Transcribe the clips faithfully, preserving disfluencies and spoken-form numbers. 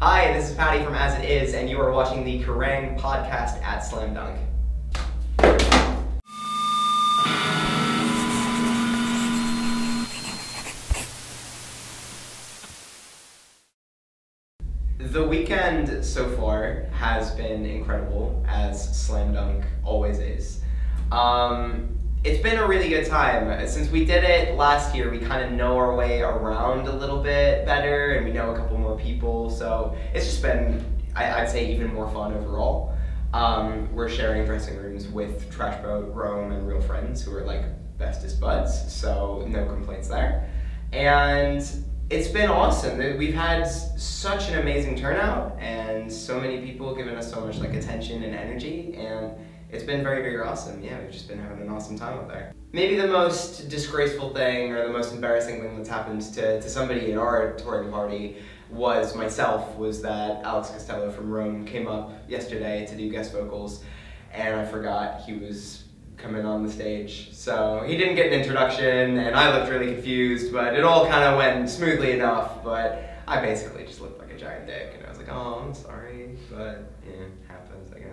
Hi, this is Patty from As It Is, and you are watching the Kerrang! Podcast at Slam Dunk. The weekend so far has been incredible, as Slam Dunk always is. Um, it's been a really good time. Since we did it last year, we kind of know our way around a little bit better, and we know a couple more people, so it's just been, I, I'd say, even more fun overall. Um, we're sharing dressing rooms with Trash Boat, Rome, and Real Friends, who are like bestest buds, so no complaints there. And it's been awesome. We've had such an amazing turnout, and so many people giving us so much like attention and energy, and it's been very, very awesome. Yeah, we've just been having an awesome time up there. Maybe the most disgraceful thing or the most embarrassing thing that's happened to, to somebody at our touring party was myself, was that Alex Costello from Rome came up yesterday to do guest vocals, and I forgot he was coming on the stage. So he didn't get an introduction, and I looked really confused, but it all kind of went smoothly enough, but I basically just looked like a giant dick, and I was like, oh, I'm sorry, but yeah, happens, I guess.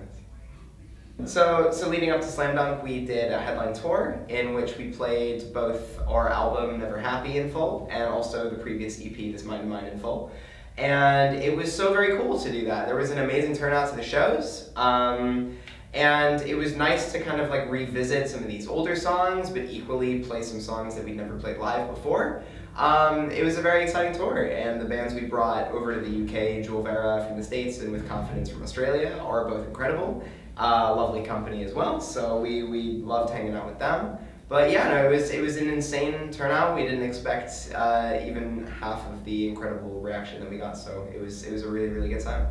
So, so leading up to Slam Dunk, we did a headline tour in which we played both our album Never Happy in full and also the previous E P This Mind and Mind in full, and it was so very cool to do that. There was an amazing turnout to the shows, um, and it was nice to kind of like revisit some of these older songs, but equally play some songs that we'd never played live before. Um, it was a very exciting tour, and the bands we brought over to the U K, Jewel Vera from the States and With Confidence from Australia, are both incredible. Uh, lovely company as well, so we, we loved hanging out with them. But yeah, no, it was, it was an insane turnout. We didn't expect uh, even half of the incredible reaction that we got, so it was, it was a really, really good time.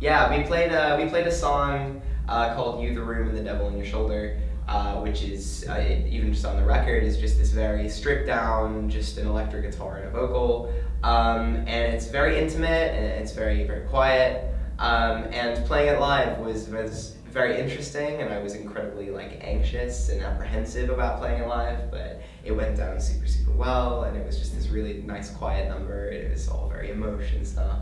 Yeah, we played a, we played a song uh, called You, the Room, and the Devil in Your Shoulder, uh, which is, uh, it, even just on the record, is just this very stripped down, just an electric guitar and a vocal. Um, and it's very intimate, and it's very, very quiet. Um, and playing it live was, was very interesting, and I was incredibly like anxious and apprehensive about playing it live, but it went down super, super well, and it was just this really nice quiet number, and it was all very emotion stuff.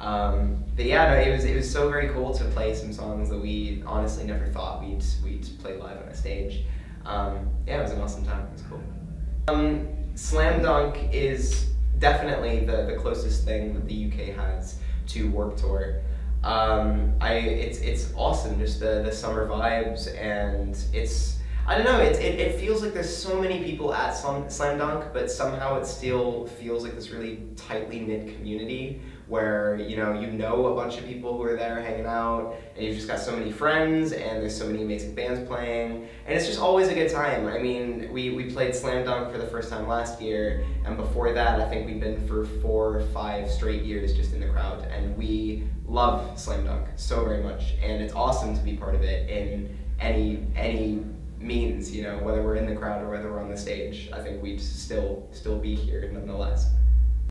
Um, but yeah, no, it was, it was so very cool to play some songs that we honestly never thought we'd, we'd play live on a stage. Um, yeah, it was an awesome time, it was cool. Um, Slam Dunk is definitely the, the closest thing that the U K has to Warped Tour. Um, I, it's, it's awesome, just the, the summer vibes, and it's, I don't know, it, it, it feels like there's so many people at Slam, Slam Dunk, but somehow it still feels like this really tightly knit community where, you know, you know a bunch of people who are there hanging out, and you've just got so many friends, and there's so many amazing bands playing, and it's just always a good time. I mean, we, we played Slam Dunk for the first time last year, and before that, I think we've been for four or five straight years just in the crowd, and we love Slam Dunk so very much, and it's awesome to be part of it in any, any means, you know, whether we're in the crowd or whether we're on the stage. I think we'd still, still be here nonetheless.